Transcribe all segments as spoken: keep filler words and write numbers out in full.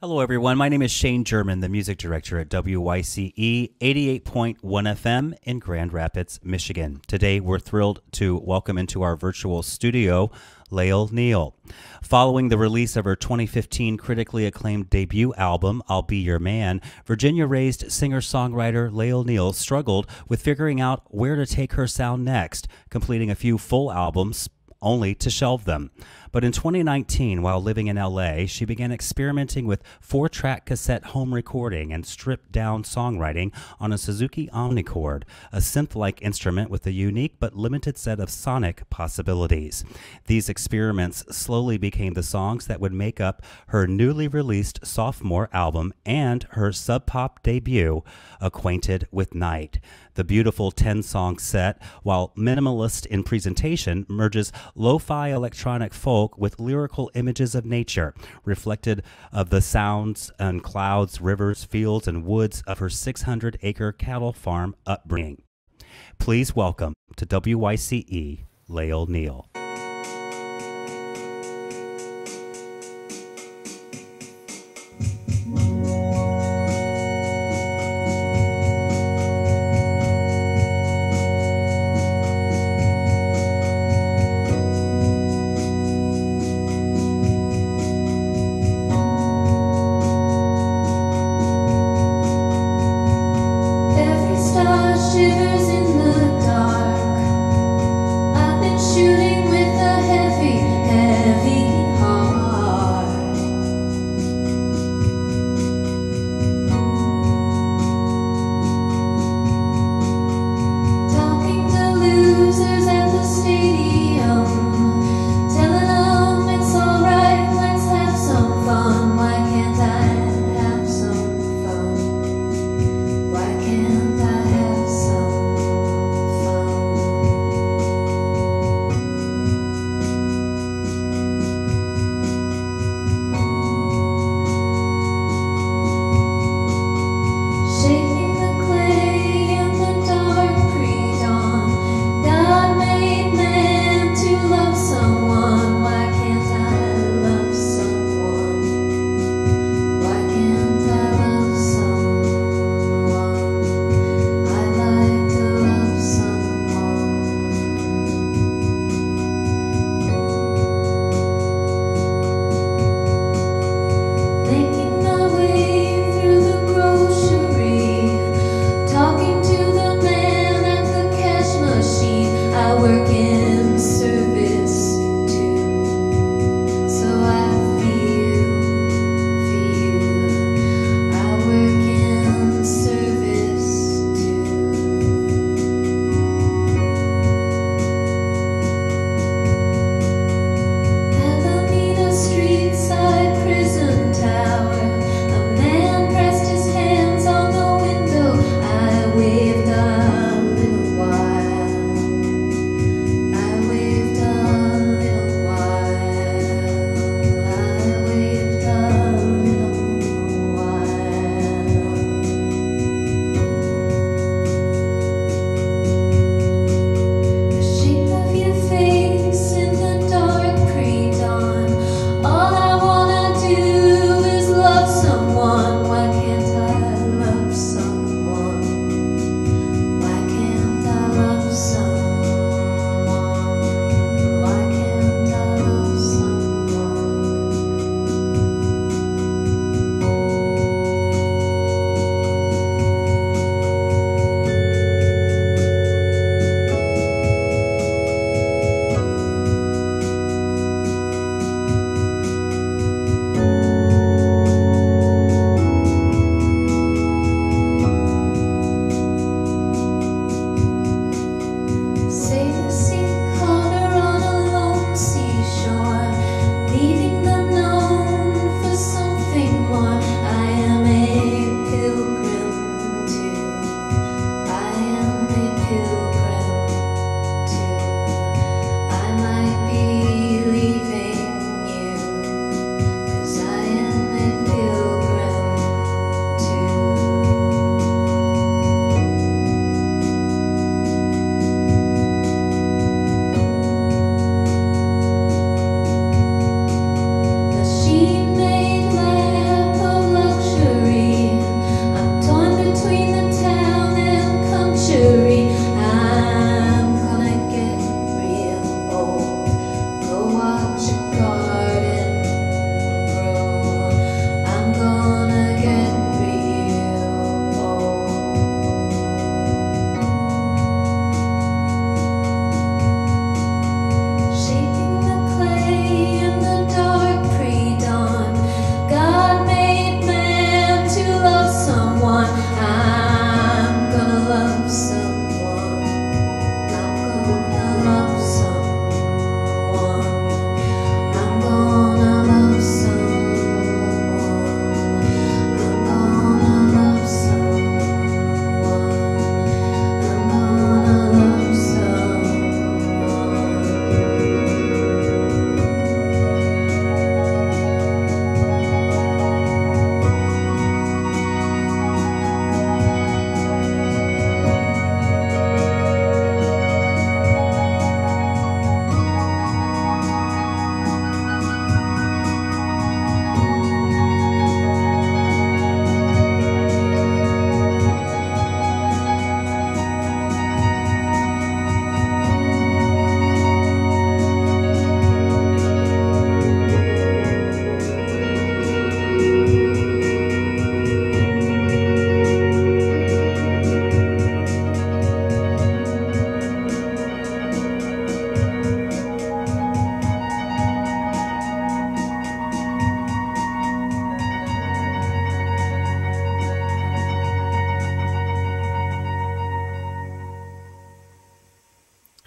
Hello, everyone. My name is Shane German, the music director at W Y C E eighty-eight point one F M in Grand Rapids, Michigan. Today, we're thrilled to welcome into our virtual studio Lael Neale. Following the release of her twenty fifteen critically acclaimed debut album, I'll Be Your Man, Virginia-raised singer-songwriter Lael Neale struggled with figuring out where to take her sound next, completing a few full albums, only to shelve them. But in twenty nineteen, while living in L A, she began experimenting with four-track cassette home recording and stripped-down songwriting on a Suzuki Omnichord, a synth-like instrument with a unique but limited set of sonic possibilities. These experiments slowly became the songs that would make up her newly released sophomore album and her Sub Pop debut, Acquainted with Night. The beautiful ten-song set, while minimalist in presentation, merges lo-fi electronic folk with lyrical images of nature, reflected of the sounds and clouds, rivers, fields, and woods of her six hundred acre cattle farm upbringing. Please welcome to W Y C E, Lael Neale. Shivers in the dark. I've been shooting.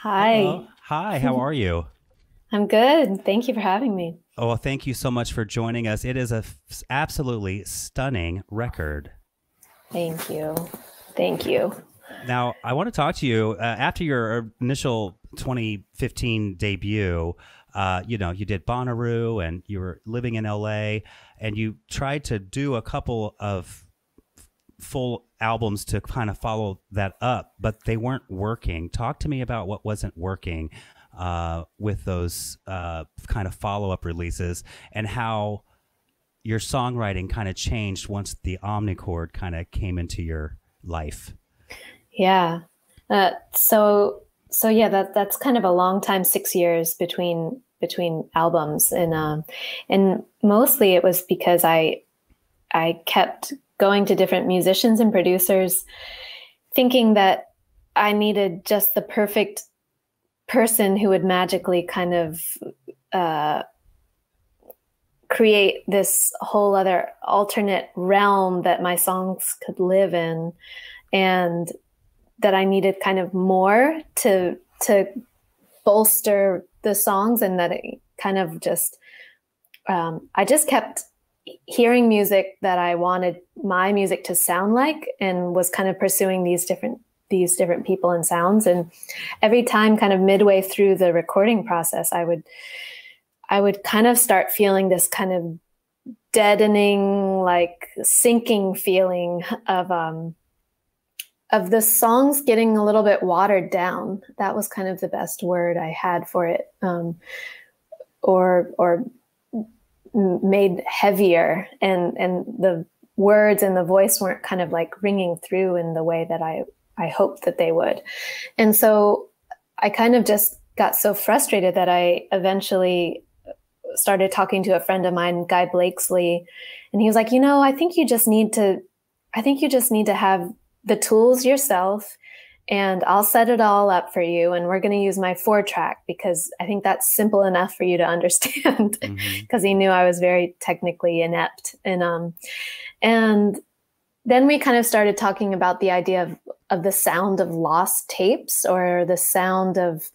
Hi. Hello. Hi, how are you? I'm good. Thank you for having me. Oh, well, thank you so much for joining us. It is an f- absolutely stunning record. Thank you. Thank you. Now, I want to talk to you. Uh, after your initial twenty fifteen debut, uh, you know, you did Bonnaroo and you were living in L A and you tried to do a couple of full albums to kind of follow that up, but they weren't working. Talk to me about what wasn't working uh, with those uh, kind of follow-up releases and how your songwriting kind of changed once the Omnichord kind of came into your life. Yeah. Uh, so, so yeah, that, that's kind of a long time, six years between, between albums. And, um, and mostly it was because I, I kept going to different musicians and producers thinking that I needed just the perfect person who would magically kind of, uh, create this whole other alternate realm that my songs could live in. And that I needed kind of more to, to bolster the songs, and that it kind of just, um, I just kept hearing music that I wanted my music to sound like, and was kind of pursuing these different, these different people and sounds. And every time kind of midway through the recording process, I would, I would kind of start feeling this kind of deadening, like sinking feeling of, um, of the songs getting a little bit watered down. That was kind of the best word I had for it. Um, or, or made heavier, and, and the words and the voice weren't kind of like ringing through in the way that I, I hoped that they would. And so I kind of just got so frustrated that I eventually started talking to a friend of mine, Guy Blakeslee. And he was like, you know, I think you just need to, I think you just need to have the tools yourself, and I'll set it all up for you. And we're going to use my four track because I think that's simple enough for you to understand, because mm-hmm. he knew I was very technically inept. And, um, and then we kind of started talking about the idea of, of the sound of lost tapes, or the sound of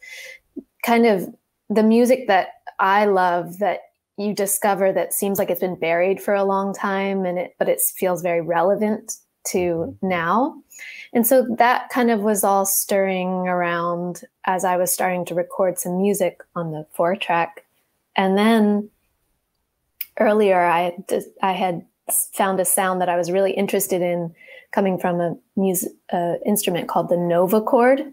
kind of the music that I love that you discover that seems like it's been buried for a long time, and it, but it feels very relevant to now. And so that kind of was all stirring around as I was starting to record some music on the four track. And then earlier I, I had found a sound that I was really interested in coming from a music uh, instrument called the Novacord.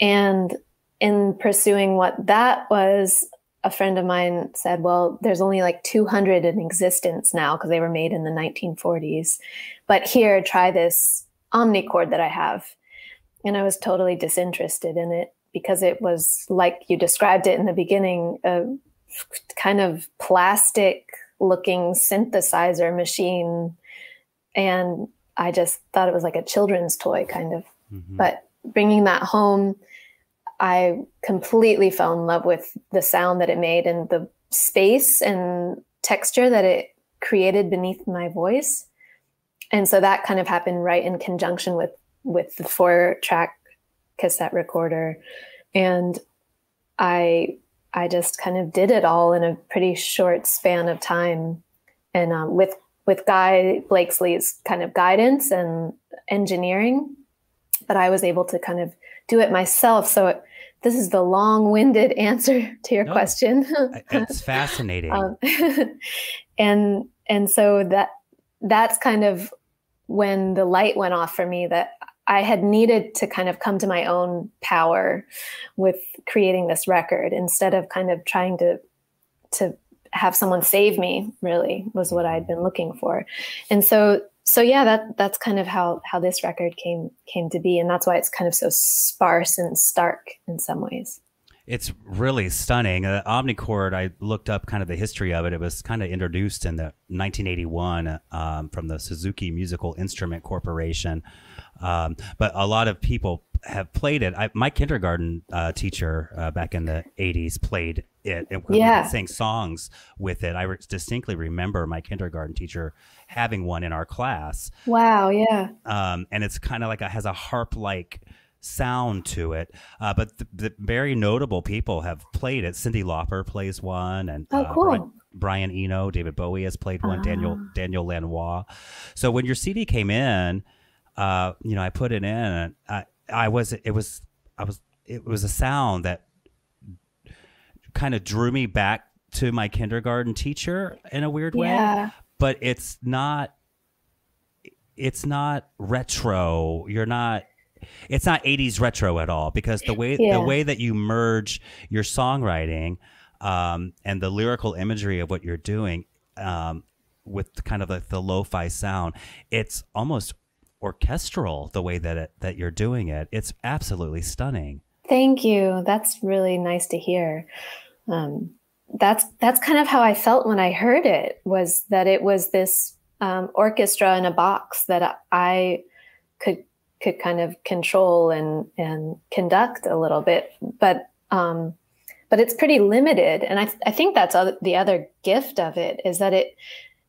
And in pursuing what that was, a friend of mine said, well, there's only like two hundred in existence now, because they were made in the nineteen forties. But here, try this Omnichord that I have. And I was totally disinterested in it, because it was, like you described it in the beginning, a kind of plastic looking synthesizer machine. And I just thought it was like a children's toy kind of. Mm-hmm. But bringing that home, I completely fell in love with the sound that it made, and the space and texture that it created beneath my voice. And so that kind of happened right in conjunction with, with the four track cassette recorder. And I, I just kind of did it all in a pretty short span of time. And um, with, with Guy Blakeslee's kind of guidance and engineering, but I was able to kind of do it myself. So it, this is the long-winded answer to your no, question. It's fascinating. Um, and and so that that's kind of when the light went off for me, that I had needed to kind of come to my own power with creating this record, instead of kind of trying to to have someone save me, really, was what I'd been looking for. And so So yeah, that that's kind of how how this record came came to be, and that's why it's kind of so sparse and stark in some ways. It's really stunning. Uh, Omnichord, I looked up kind of the history of it. It was kind of introduced in the nineteen eighty-one um, from the Suzuki Musical Instrument Corporation, um, but a lot of people have played it. I, my kindergarten uh, teacher uh, back in the eighties played it and yeah. sang songs with it. I re- distinctly remember my kindergarten teacher having one in our class. Wow. Yeah. Um, and it's kind of like it has a harp like sound to it. Uh, but the, the very notable people have played it. Cindy Lauper plays one, and oh, uh, cool. Brian, Brian Eno, David Bowie has played one. Ah. Daniel Daniel Lanois. So when your C D came in, uh, you know, I put it in, and I I was it was I was it was a sound that kind of drew me back to my kindergarten teacher in a weird way. Yeah. But it's not, it's not retro. You're not, it's not eighties retro at all, because the way, yeah. the way that you merge your songwriting um, and the lyrical imagery of what you're doing um, with kind of like the lo-fi sound, it's almost orchestral the way that it, that you're doing it. It's absolutely stunning. Thank you. That's really nice to hear. Um, that's that's kind of how I felt when I heard it, was that it was this um, orchestra in a box that I could could kind of control and and conduct a little bit, but um, but it's pretty limited. And I th I think that's other, the other gift of it is that it,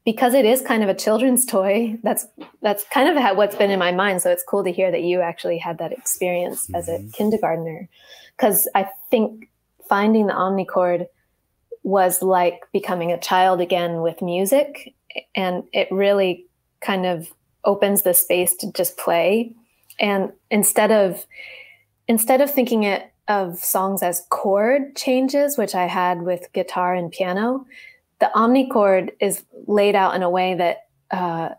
because it is kind of a children's toy. That's that's kind of how, what's been in my mind. So it's cool to hear that you actually had that experience mm-hmm. as a kindergartner, because I think finding the Omnichord was like becoming a child again with music, and it really kind of opens the space to just play. And instead of instead of thinking it of songs as chord changes, which I had with guitar and piano, the Omnichord is laid out in a way that uh,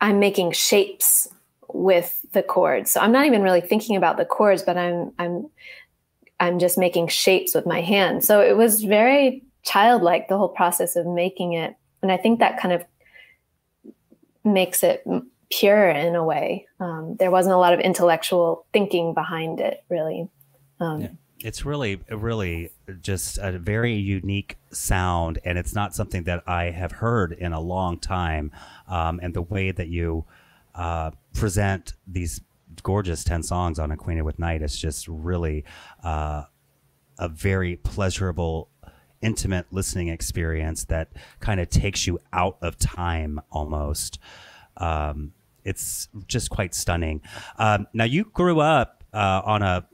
I'm making shapes with the chords. So I'm not even really thinking about the chords, but I'm I'm I'm just making shapes with my hand. So it was very childlike, the whole process of making it. And I think that kind of makes it pure in a way. Um, there wasn't a lot of intellectual thinking behind it, really. Um, yeah. It's really, really just a very unique sound. And it's not something that I have heard in a long time. Um, and the way that you uh, present these gorgeous ten songs on Acquainted with Night is just really uh, a very pleasurable, intimate listening experience that kind of takes you out of time almost. Um, it's just quite stunning. Um, now, you grew up uh, on a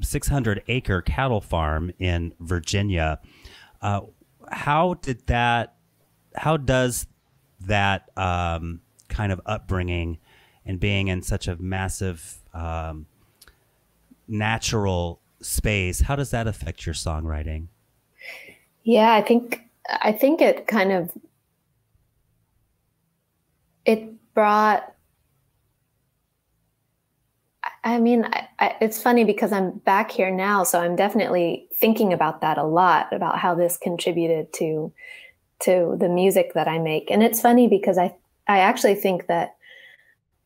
six hundred acre cattle farm in Virginia. Uh, how did that, how does that um, kind of upbringing and being in such a massive um, natural space, how does that affect your songwriting? Yeah, I think I think it kind of it brought. I mean, I, I, it's funny because I'm back here now, so I'm definitely thinking about that a lot, about how this contributed to to the music that I make. And it's funny because I I actually think that.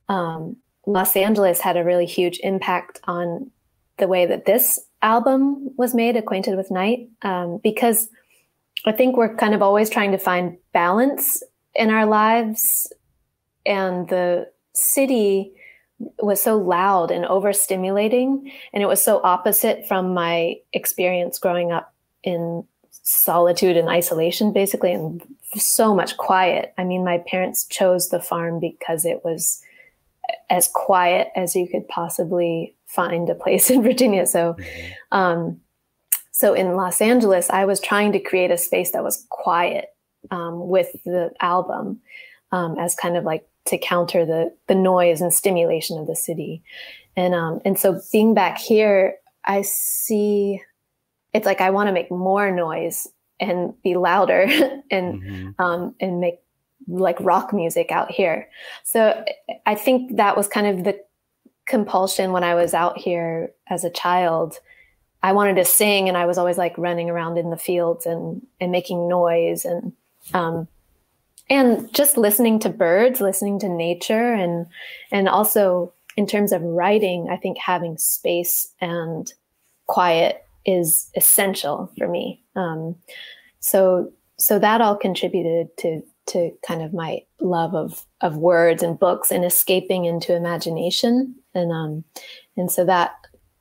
Um, Los Angeles had a really huge impact on the way that this album was made, Acquainted with Night, um, because I think we're kind of always trying to find balance in our lives. And the city was so loud and overstimulating, and it was so opposite from my experience growing up in solitude and isolation, basically, and so much quiet. I mean, my parents chose the farm because it was as quiet as you could possibly find a place in Virginia. So, um, so in Los Angeles, I was trying to create a space that was quiet, um, with the album, um, as kind of like to counter the, the noise and stimulation of the city. And, um, and so being back here, I see, it's like, I want to make more noise and be louder and, mm-hmm. um, and make, like rock music out here. So I think that was kind of the compulsion when I was out here as a child. I wanted to sing, and I was always like running around in the fields and, and making noise and, um, and just listening to birds, listening to nature. And, and also in terms of writing, I think having space and quiet is essential for me. Um, so, so that all contributed to, to kind of my love of, of words and books and escaping into imagination. And, um, and so that,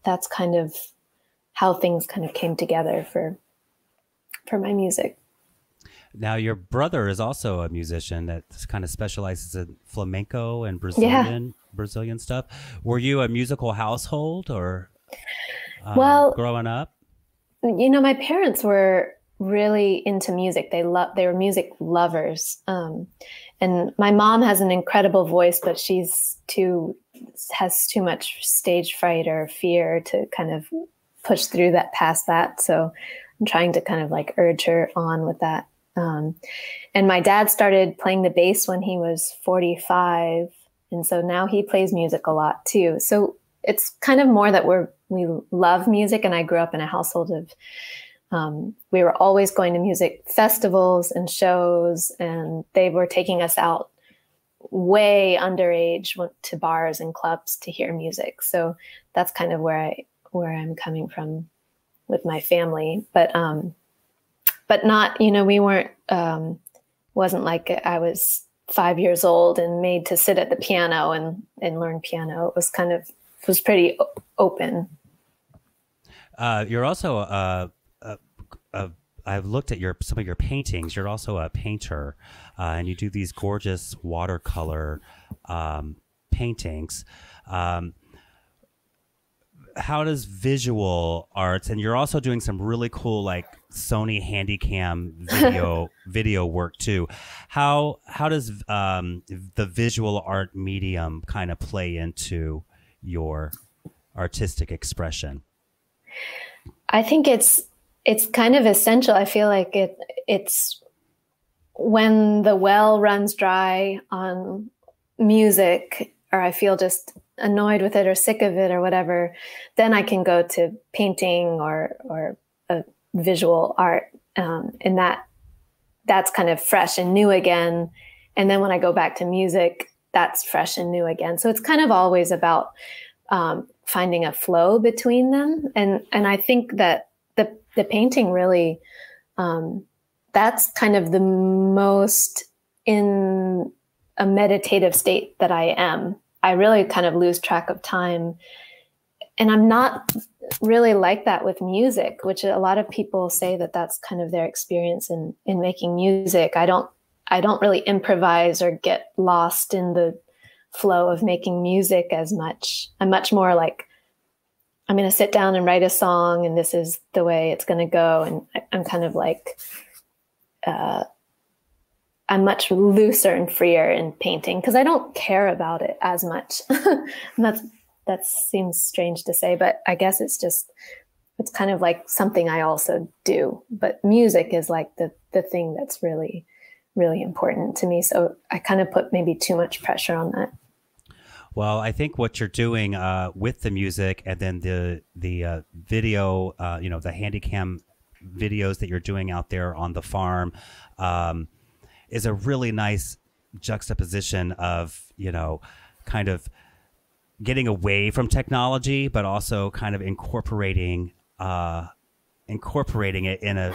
that's kind of how things kind of came together for, for my music. Now, your brother is also a musician that kind of specializes in flamenco and Brazilian Brazilian stuff. Were you a musical household or um, well, growing up? You know, my parents were really into music. They loved, they were music lovers. Um, and my mom has an incredible voice, but she's too, has too much stage fright or fear to kind of push through that, past that. So I'm trying to kind of like urge her on with that. Um, and my dad started playing the bass when he was forty-five. And so now he plays music a lot too. So it's kind of more that we're, we love music. And I grew up in a household of, um, we were always going to music festivals and shows, and they were taking us out way underage, went to bars and clubs to hear music. So that's kind of where I, where I'm coming from with my family, but, um, but not, you know, we weren't, um, wasn't like I was five years old and made to sit at the piano and, and learn piano. It was kind of, it was pretty open. Uh, you're also, uh, a, a, I've looked at your, some of your paintings. You're also a painter, uh, and you do these gorgeous watercolor, um, paintings. Um, how does visual arts, and you're also doing some really cool, like Sony Handycam video, video work too. How, how does, um, the visual art medium kind of play into your artistic expression? I think it's, it's kind of essential. I feel like it, it's when the well runs dry on music, or I feel just annoyed with it or sick of it or whatever, then I can go to painting or, or a visual art. Um, and that, that's kind of fresh and new again. And then when I go back to music, that's fresh and new again. So it's kind of always about, um, finding a flow between them. And, and I think that the, the painting really, um, that's kind of the most in a meditative state that I am. I really kind of lose track of time, and I'm not really like that with music, which a lot of people say that that's kind of their experience in, in making music. I don't, I don't really improvise or get lost in the flow of making music as much. I'm much more like, I'm going to sit down and write a song, and this is the way it's going to go. And I, I'm kind of like, uh, I'm much looser and freer in painting because I don't care about it as much. That's, that seems strange to say, but I guess it's just, it's kind of like something I also do. But music is like the, the thing that's really, really important to me. So I kind of put maybe too much pressure on that. Well, I think what you're doing uh, with the music and then the, the uh, video, uh, you know, the handycam videos that you're doing out there on the farm, um, is a really nice juxtaposition of, you know, kind of getting away from technology, but also kind of incorporating, uh, incorporating it in a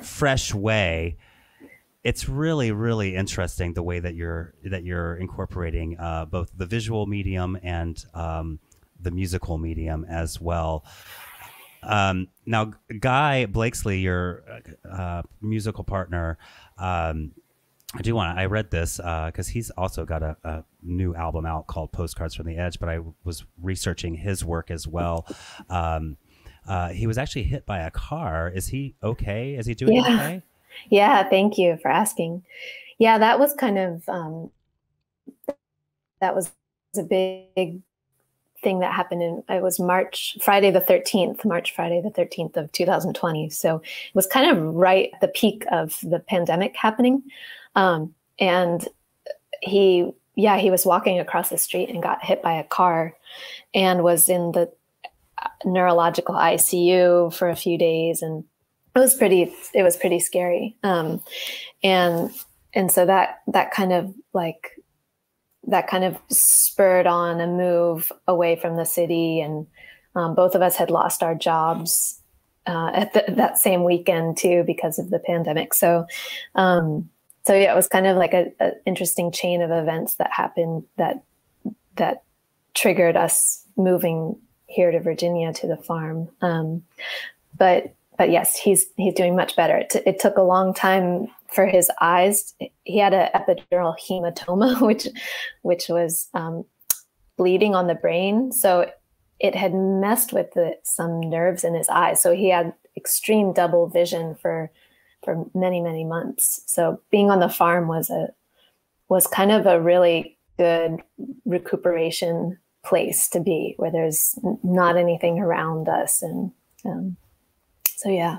fresh way. It's really, really interesting the way that you're, that you're incorporating, uh, both the visual medium and, um, the musical medium as well. Um, now Guy Blakeslee, your, uh, musical partner, um, I do want to, I read this because uh, he's also got a, a new album out called Postcards from the Edge, but I was researching his work as well. Um, uh, he was actually hit by a car. Is he okay? Is he doing yeah. okay? Yeah, thank you for asking. Yeah, that was kind of, um, that was a big thing that happened in, it was March, Friday the thirteenth, March, Friday the thirteenth of two thousand twenty. So it was kind of right at the peak of the pandemic happening. Um, and he, yeah, he was walking across the street and got hit by a car and was in the neurological I C U for a few days. And it was pretty, it was pretty scary. Um, and, and so that, that kind of like, that kind of spurred on a move away from the city. And, um, both of us had lost our jobs, uh, at the, that same weekend too, because of the pandemic. So, um, So yeah, it was kind of like a, a interesting chain of events that happened that that triggered us moving here to Virginia to the farm. Um, but but yes, he's he's doing much better. It, it took a long time for his eyes. He had an epidural hematoma, which which was um, bleeding on the brain. So it had messed with the, some nerves in his eyes. So he had extreme double vision for, for many, many months. So being on the farm was a, was kind of a really good recuperation place to be, where there's not anything around us. And um, so, yeah.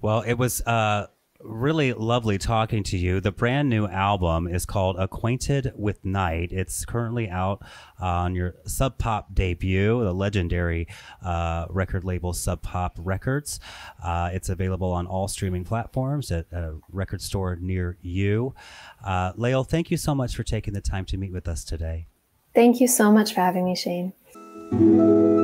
Well, it was uh, really lovely talking to you. The brand new album is called Acquainted with Night. It's currently out uh, on your Sub Pop debut, the legendary uh, record label Sub Pop Records. Uh, it's available on all streaming platforms at a record store near you. Uh, Lael, thank you so much for taking the time to meet with us today. Thank you so much for having me, Shane.